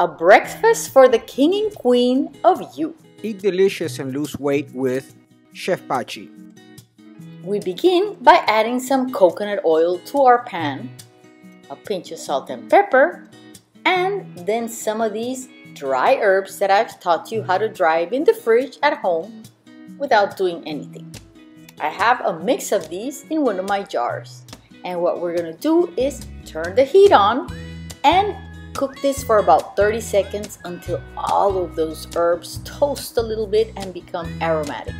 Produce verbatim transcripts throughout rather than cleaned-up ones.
a breakfast for the king and queen of you. Eat delicious and lose weight with Chef Pachi. We begin by adding some coconut oil to our pan, a pinch of salt and pepper, and then some of these dry herbs that I've taught you how to dry in the fridge at home without doing anything. I have a mix of these in one of my jars, and what we're gonna do is turn the heat on and cook this for about thirty seconds until all of those herbs toast a little bit and become aromatic.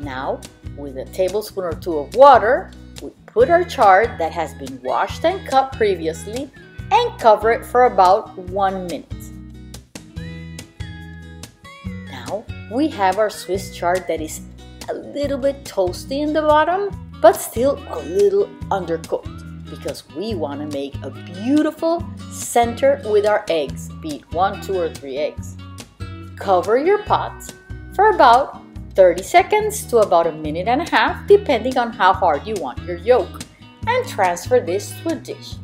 Now, with a tablespoon or two of water, we put our chard that has been washed and cut previously and cover it for about one minute. Now, we have our Swiss chard that is a little bit toasty in the bottom, but still a little undercooked because we want to make a beautiful center with our eggs, be it one, two, or three eggs. Cover your pot for about thirty seconds to about a minute and a half, depending on how hard you want your yolk, and transfer this to a dish.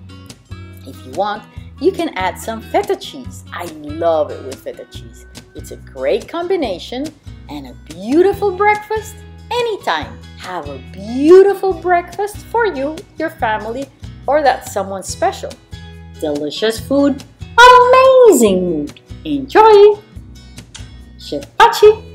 If you want, you can add some feta cheese. I love it with feta cheese. It's a great combination and a beautiful breakfast anytime. Have a beautiful breakfast for you, your family, or that someone special. Delicious food, amazing mood. Enjoy! Chef Pachi!